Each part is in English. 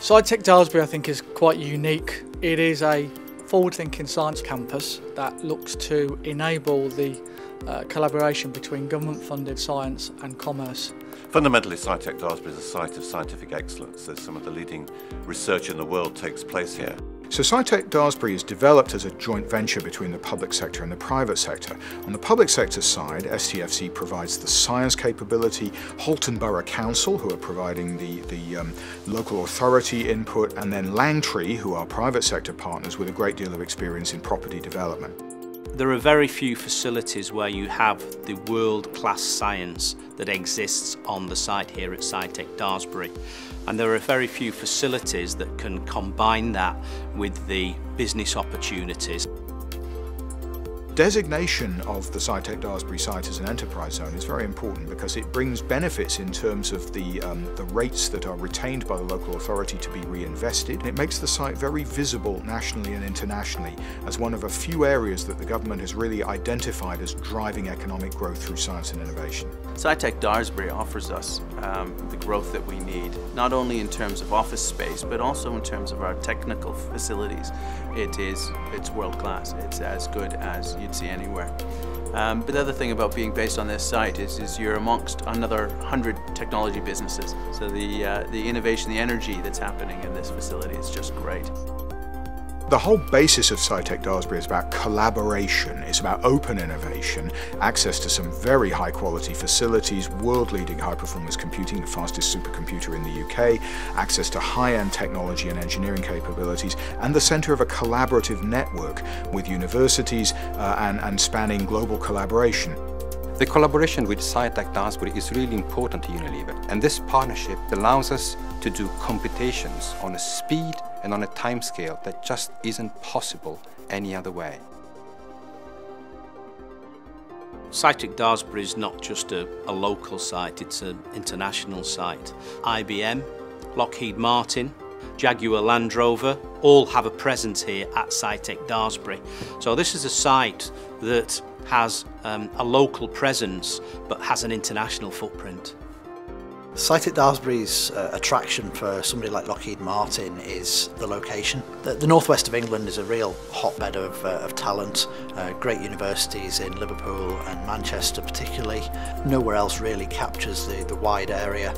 SciTech Daresby, I think, is quite unique. It is a forward-thinking science campus that looks to enable the collaboration between government-funded science and commerce. Fundamentally, SciTech Daresby is a site of scientific excellence. There's some of the leading research in the world takes place here. So SciTech Daresby is developed as a joint venture between the public sector and the private sector. On the public sector side, STFC provides the science capability, Halton Borough Council, who are providing the local authority input, and then Langtree, who are private sector partners with a great deal of experience in property development. There are very few facilities where you have the world-class science that exists on the site here at SciTech Daresby, and there are very few facilities that can combine that with the business opportunities. Designation of the SciTech Daresby site as an enterprise zone is very important because it brings benefits in terms of the rates that are retained by the local authority to be reinvested. It makes the site very visible nationally and internationally as one of a few areas that the government has really identified as driving economic growth through science and innovation. SciTech Daresby offers us the growth that we need, not only in terms of office space but also in terms of our technical facilities. It's world-class. It's as good as you'd see anywhere. But the other thing about being based on this site is you're amongst another 100 technology businesses. So the innovation, the energy that's happening in this facility is just great. The whole basis of SciTech Daresby is about collaboration, it's about open innovation, access to some very high quality facilities, world-leading high-performance computing, the fastest supercomputer in the UK, access to high-end technology and engineering capabilities, and the centre of a collaborative network with universities and spanning global collaboration. The collaboration with SciTech Daresby is really important to Unilever, and this partnership allows us to do computations on a speed and on a timescale that just isn't possible any other way. SciTech Daresby is not just a local site, it's an international site. IBM, Lockheed Martin, Jaguar Land Rover all have a presence here at SciTech Daresby. So this is a site that has a local presence but has an international footprint. SciTech Daresby's attraction for somebody like Lockheed Martin is the location. The northwest of England is a real hotbed of talent, great universities in Liverpool and Manchester particularly. Nowhere else really captures the wide area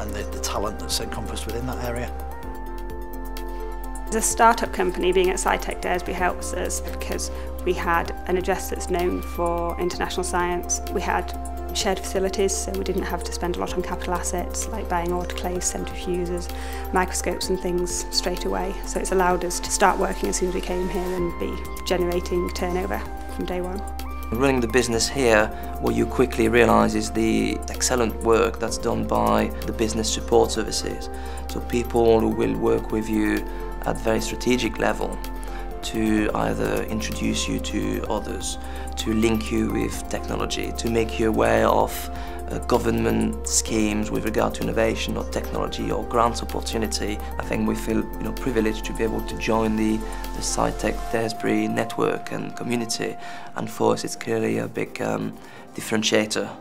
and the talent that's encompassed within that area. As a startup company, being at SciTech Daresby helps us because we had an address that's known for international science. We had shared facilities, so we didn't have to spend a lot on capital assets like buying autoclaves, centrifuges, microscopes and things straight away. So it's allowed us to start working as soon as we came here and be generating turnover from day one. Running the business here, what you quickly realise is the excellent work that's done by the business support services. So people who will work with you at very strategic level to either introduce you to others, to link you with technology, to make you aware of government schemes with regard to innovation or technology or grant opportunity. I think we feel privileged to be able to join the SciTech Daresby network and community, and for us it's clearly a big differentiator.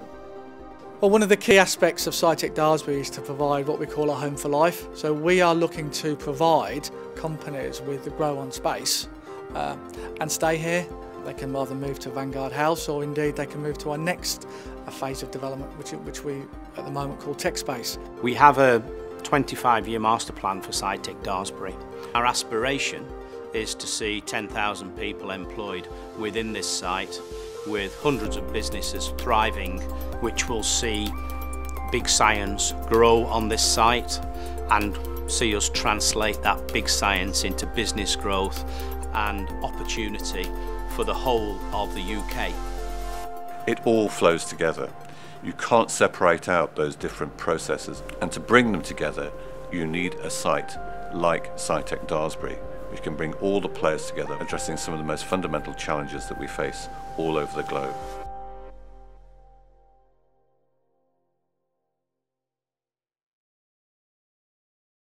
Well, one of the key aspects of SciTech Daresby is to provide what we call a home for life. So we are looking to provide companies with the grow on space and stay here. They can either move to Vanguard House or indeed they can move to our next phase of development, which we at the moment call Tech Space. We have a 25-year master plan for SciTech Daresby. Our aspiration is to see 10,000 people employed within this site, with hundreds of businesses thriving, which will see big science grow on this site and see us translate that big science into business growth and opportunity for the whole of the UK. It all flows together. You can't separate out those different processes, and to bring them together you need a site like SciTech Daresby, which can bring all the players together, addressing some of the most fundamental challenges that we face all over the globe.